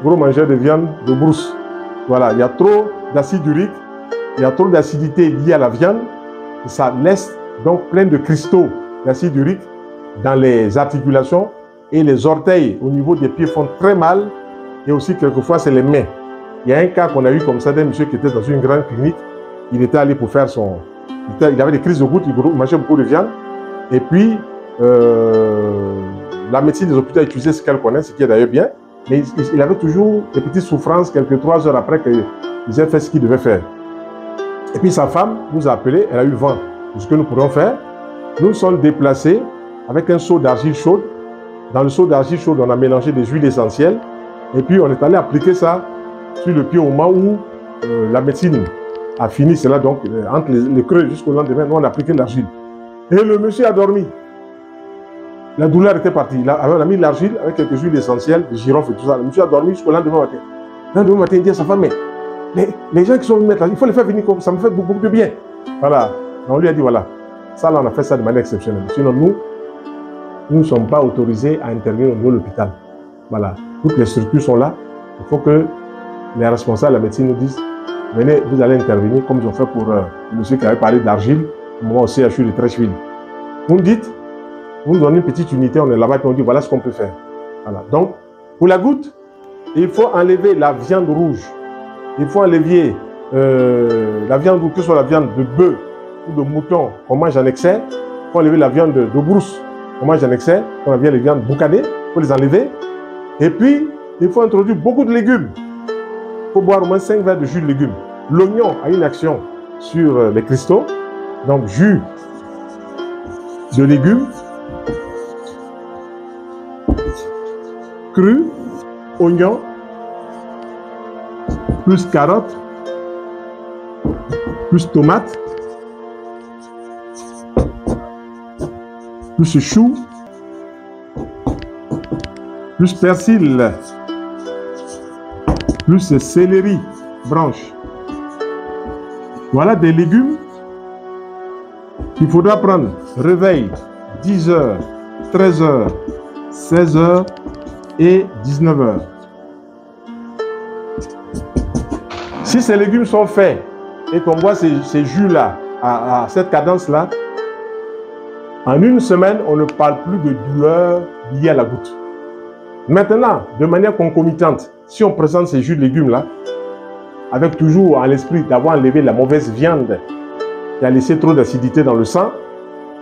gros mangeurs de viande de brousse. Voilà, il y a trop d'acide urique, il y a trop d'acidité liée à la viande, ça laisse donc plein de cristaux, l'acide urique dans les articulations et les orteils au niveau des pieds font très mal et aussi quelquefois c'est les mains. Il y a un cas qu'on a eu comme ça d'un monsieur qui était dans une grande clinique, il était allé pour faire son... Il avait des crises de gouttes, il mangeait beaucoup de viande et puis euh, la médecine des hôpitaux utilisait ce qu'elle connaît, ce qui est d'ailleurs bien, mais il, il avait toujours des petites souffrances quelques trois heures après qu'ils aient fait ce qu'ils devaient faire. Et puis sa femme nous a appelé, elle a eu vent. Ce que nous pourrons faire, nous nous sommes déplacés avec un seau d'argile chaude. Dans le seau d'argile chaude, on a mélangé des huiles essentielles et puis on est allé appliquer ça sur le pied au moment où euh, la médecine a fini cela, donc euh, entre les, les creux jusqu'au lendemain, nous on a appliqué l'argile. Et le monsieur a dormi. La douleur était partie. Là, on a mis l'argile avec quelques huiles essentielles, des girofles et tout ça. Le monsieur a dormi jusqu'au lendemain matin. Le lendemain matin, il dit à sa femme, mais les, les gens qui sont venus mettre l'argile, il faut les faire venir comme ça me fait beaucoup, beaucoup de bien. Voilà. On lui a dit, voilà, ça là, on a fait ça de manière exceptionnelle. Sinon, nous, nous ne sommes pas autorisés à intervenir au niveau de l'hôpital. Voilà, toutes les structures sont là. Il faut que les responsables de la médecine nous disent, venez, vous allez intervenir, comme ils ont fait pour euh, monsieur qui avait parlé d'argile, moi aussi, au C H U de Treichville. Vous me dites, vous nous donnez une petite unité, on est là-bas, puis on dit, voilà ce qu'on peut faire. Voilà, donc, pour la goutte, il faut enlever la viande rouge. Il faut enlever euh, la viande rouge, que ce soit la viande de bœuf, de mouton, on mange en excès, il faut enlever la viande de, de brousse, on mange en excès, on enlève les viandes boucanées, il faut les enlever. Et puis, il faut introduire beaucoup de légumes. Il faut boire au moins cinq verres de jus de légumes. L'oignon a une action sur les cristaux, donc jus de légumes, cru, oignon, plus carottes, plus tomates, plus chou, plus persil, plus céleri, branche. Voilà des légumes qu'il faudra prendre. Réveil, dix heures, treize heures, seize heures et dix-neuf heures. Si ces légumes sont faits et qu'on boit ces, ces jus-là, à, à cette cadence-là, en une semaine, on ne parle plus de douleur liée à la goutte. Maintenant, de manière concomitante, si on présente ces jus de légumes-là, avec toujours à l'esprit d'avoir enlevé la mauvaise viande qui a laissé trop d'acidité dans le sang,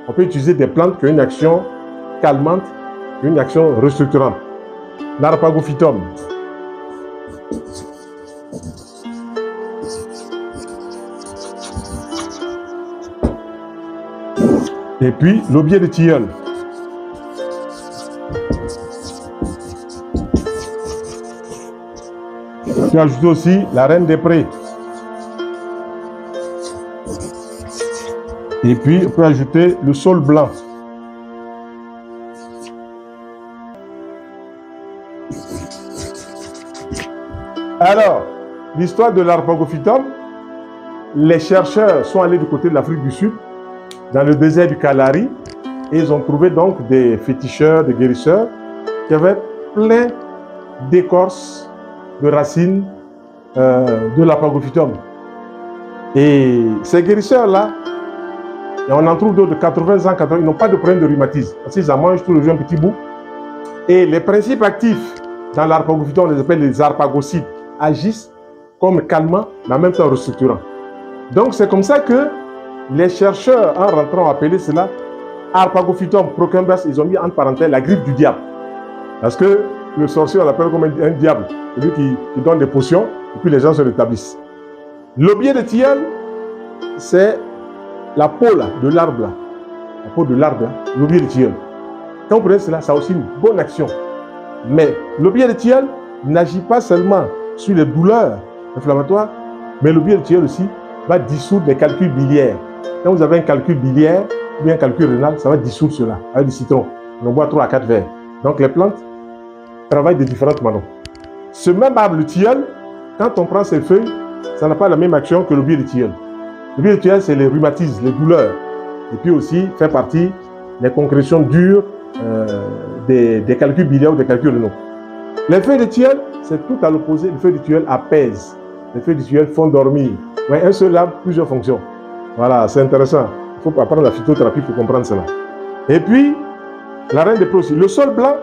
on peut utiliser des plantes qui ont une action calmante, une action restructurante. L'Arpagophytum, et puis l'aubier de tilleul. Tu ajoutes aussi la reine des prés. Et puis on peut ajouter le saule blanc. Alors, l'histoire de l'arpagophytum, les chercheurs sont allés du côté de l'Afrique du Sud, dans le désert du Kalahari, et ils ont trouvé donc des féticheurs, des guérisseurs qui avaient plein d'écorces, de racines euh, de l'arpagophytum. Et ces guérisseurs-là, et on en trouve d'autres de quatre-vingts ans, quatre-vingts, ils n'ont pas de problème de rhumatisme, parce qu'ils en mangent tous les jours un petit bout. Et les principes actifs dans l'arpagophytum, on les appelle les arpagocytes, agissent comme calmant, mais en même temps restructurant. Donc c'est comme ça que les chercheurs, en rentrant, ont appelé cela Arpagophytum procumbers. Ils ont mis en parenthèse la grippe du diable. Parce que le sorcier, on l'appelle comme un, un diable. Celui qui, qui donne des potions, et puis les gens se rétablissent. L'aubier de tilleul, c'est la peau là, de l'arbre. La peau de l'arbre, l'aubier de tilleul. Quand vous prenez cela, ça a aussi une bonne action. Mais l'aubier de tilleul n'agit pas seulement sur les douleurs inflammatoires, mais l'aubier de tilleul aussi va dissoudre les calculs biliaires. Quand vous avez un calcul biliaire ou bien un calcul rénal, ça va dissoudre cela avec du citron. On en boit trois à quatre verres. Donc les plantes travaillent de différentes manières. Ce même arbre, le tilleul, quand on prend ses feuilles, ça n'a pas la même action que l'aubier de tilleul. L'aubier de tilleul, c'est les rhumatismes, les douleurs. Et puis aussi, fait partie des concrétions dures euh, des, des calculs biliaires ou des calculs rénaux. Les feuilles de tilleul, c'est tout à l'opposé. Les feuilles de tilleul apaisent. Les feuilles de tilleul font dormir. Ouais, un seul arbre, plusieurs fonctions. Voilà, c'est intéressant. Il faut apprendre la phytothérapie pour comprendre cela. Et puis, la reine des Preux. Le sol blanc,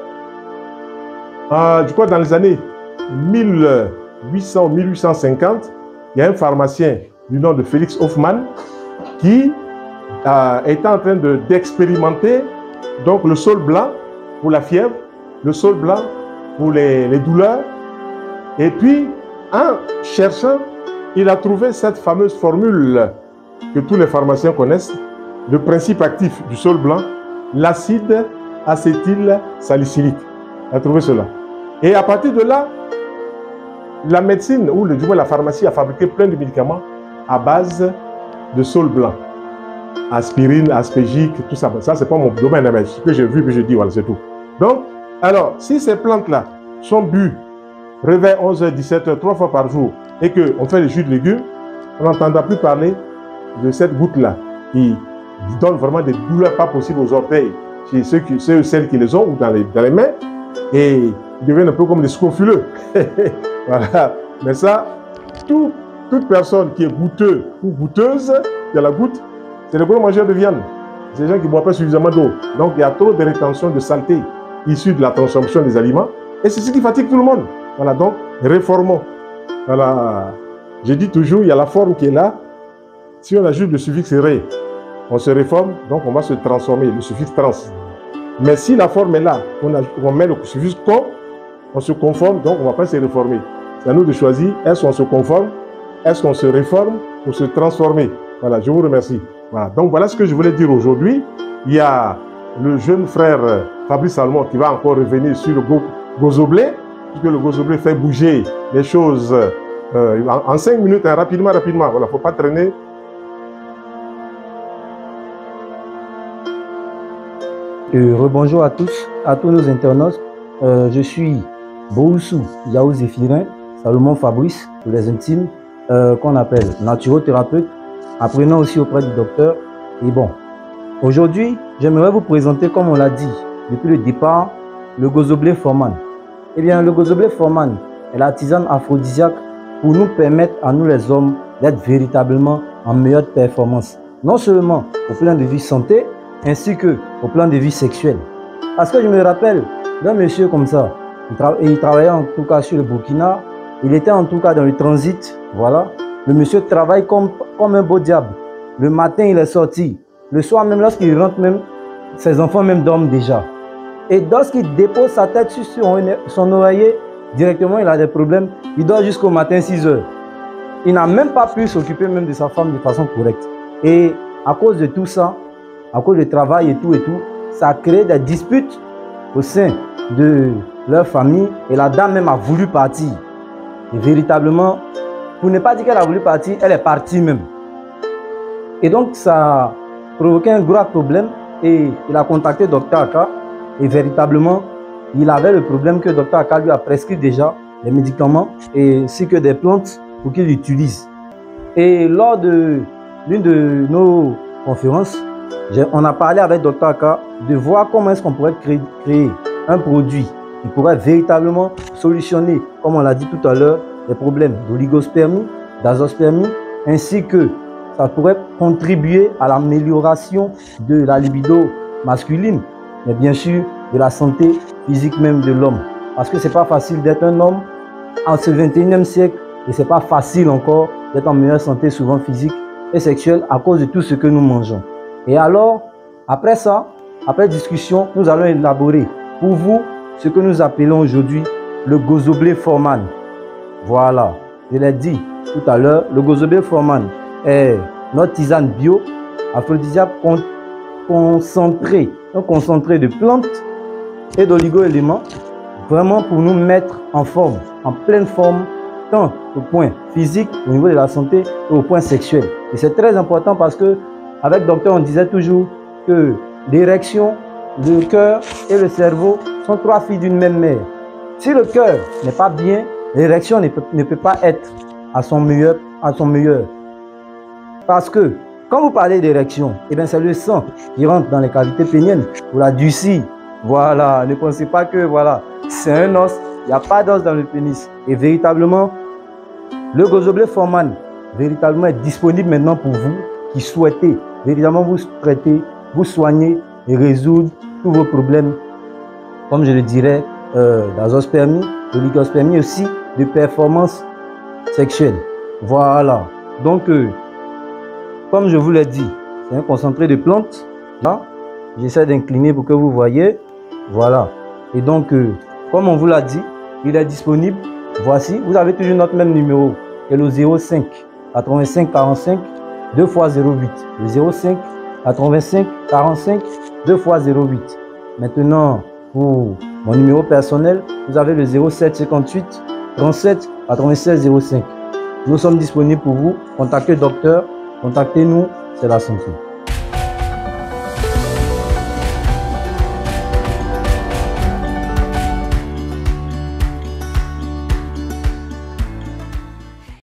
euh, je crois dans les années mille huit cents mille huit cent cinquante, il y a un pharmacien du nom de Félix Hoffmann qui euh, était en train d'expérimenter de, donc le sol blanc pour la fièvre, le sol blanc pour les, les douleurs. Et puis, en cherchant, il a trouvé cette fameuse formule que tous les pharmaciens connaissent, le principe actif du sol blanc, l'acide acétylsalicylique. Il a trouvé cela. Et à partir de là, la médecine, ou du moins la pharmacie, a fabriqué plein de médicaments à base de sol blanc. Aspirine, aspégique, tout ça. Ça, c'est pas mon domaine, mais ce que j'ai vu, puis je dis, voilà, c'est tout. Donc, alors, si ces plantes-là sont bues, réveil onze heures, dix-sept heures, trois fois par jour, et qu'on fait le jus de légumes, on n'entendra plus parler de cette goutte-là qui donne vraiment des douleurs pas possibles aux orteils, chez ceux, qui, ceux celles qui les ont, ou dans les, dans les mains, et ils deviennent un peu comme des scrofuleux. Voilà. Mais ça, tout, toute personne qui est goûteuse ou goûteuse, qui a la goutte, c'est les gros mangeurs de viande. C'est les gens qui ne boivent pas suffisamment d'eau. Donc, il y a trop de rétention de saleté issue de la transformation des aliments. Et c'est ce qui fatigue tout le monde. Voilà, donc, réformons. Voilà. Je dis toujours, il y a la forme qui est là. Si on ajoute le suffixe ré, on se réforme, donc on va se transformer, le suffixe trans. Mais si la forme est là, on, a, on met le suffixe con, on se conforme, donc on ne va pas se réformer. C'est à nous de choisir, est-ce qu'on se conforme, est-ce qu'on se réforme ou se transformer. Voilà, je vous remercie. Voilà, donc voilà ce que je voulais dire aujourd'hui. Il y a le jeune frère Fabrice Allemont qui va encore revenir sur le gozoblé, puisque le gozoblé fait bouger les choses euh, en cinq minutes, hein, rapidement, rapidement. Voilà, faut pas traîner. Euh, Rebonjour à tous, à tous nos internautes. Euh, je suis Boussou Yao Zéphirin, Salomon Fabrice, pour les intimes, euh, qu'on appelle naturothérapeute, apprenant aussi auprès du docteur. Et bon, aujourd'hui, j'aimerais vous présenter, comme on l'a dit depuis le départ, le gozoblé Forman. Eh bien, le gozoblé Forman est la tisane aphrodisiaque pour nous permettre à nous les hommes d'être véritablement en meilleure performance, non seulement au plan de vue santé, ainsi que au plan de vue sexuel. Parce que je me rappelle d'un monsieur comme ça, il, tra il travaillait en tout cas sur le Burkina, il était en tout cas dans le transit, voilà. Le monsieur travaille comme, comme un beau diable. Le matin, il est sorti. Le soir même, lorsqu'il rentre même, ses enfants même dorment déjà. Et lorsqu'il dépose sa tête sur son oreiller, directement, il a des problèmes. Il dort jusqu'au matin six heures. Il n'a même pas pu s'occuper même de sa femme de façon correcte. Et à cause de tout ça, à cause du travail et tout et tout, ça a créé des disputes au sein de leur famille. Et la dame même a voulu partir. Et véritablement, pour ne pas dire qu'elle a voulu partir, elle est partie même. Et donc, ça a provoqué un grave problème. Et il a contacté docteur Aka. Et véritablement, il avait le problème que docteur Aka lui a prescrit déjà des médicaments et ainsi que des plantes pour qu'il utilise. Et lors de l'une de nos conférences, on a parlé avec docteur Aka de voir comment est-ce qu'on pourrait créer, créer un produit qui pourrait véritablement solutionner, comme on l'a dit tout à l'heure, les problèmes d'oligospermie, d'azospermie, ainsi que ça pourrait contribuer à l'amélioration de la libido masculine, mais bien sûr de la santé physique même de l'homme. Parce que ce n'est pas facile d'être un homme en ce vingt et unième siècle et ce n'est pas facile encore d'être en meilleure santé, souvent physique et sexuelle, à cause de tout ce que nous mangeons. Et alors, après ça, après discussion, nous allons élaborer pour vous ce que nous appelons aujourd'hui le gozoblé Forman. Voilà, je l'ai dit tout à l'heure, le gozoblé Forman est notre tisane bio, aphrodisiaque concentrée, un concentré de plantes et d'oligo-éléments, vraiment pour nous mettre en forme, en pleine forme, tant au point physique, au niveau de la santé et au point sexuel. Et c'est très important parce que avec docteur, on disait toujours que l'érection, le cœur et le cerveau sont trois filles d'une même mère. Si le cœur n'est pas bien, l'érection ne peut, ne peut pas être à son meilleur, à son meilleur. Parce que quand vous parlez d'érection, c'est le sang qui rentre dans les cavités péniennes pour la durcir. Voilà, ne pensez pas que voilà, c'est un os, il n'y a pas d'os dans le pénis. Et véritablement, le gozoblé Forman véritablement est disponible maintenant pour vous qui souhaitez véritablement vous traiter, vous soigner et résoudre tous vos problèmes, comme je le dirais, euh, d'azospermie, de l'oligospermie aussi, de performance sexuelle. Voilà. Donc, euh, comme je vous l'ai dit, c'est un concentré de plantes. Là, j'essaie d'incliner pour que vous voyez. Voilà. Et donc, euh, comme on vous l'a dit, il est disponible. Voici, vous avez toujours notre même numéro, qui est le zéro cinq, quatre-vingt-cinq, quarante-cinq, deux fois zéro huit. Le zéro cinq, quatre-vingt-cinq, quarante-cinq, deux fois zéro huit. Maintenant, pour mon numéro personnel, vous avez le zéro sept, cinquante-huit, trente-sept, quatre-vingt-seize, zéro cinq. Nous sommes disponibles pour vous. Contactez le docteur, contactez-nous, c'est la santé.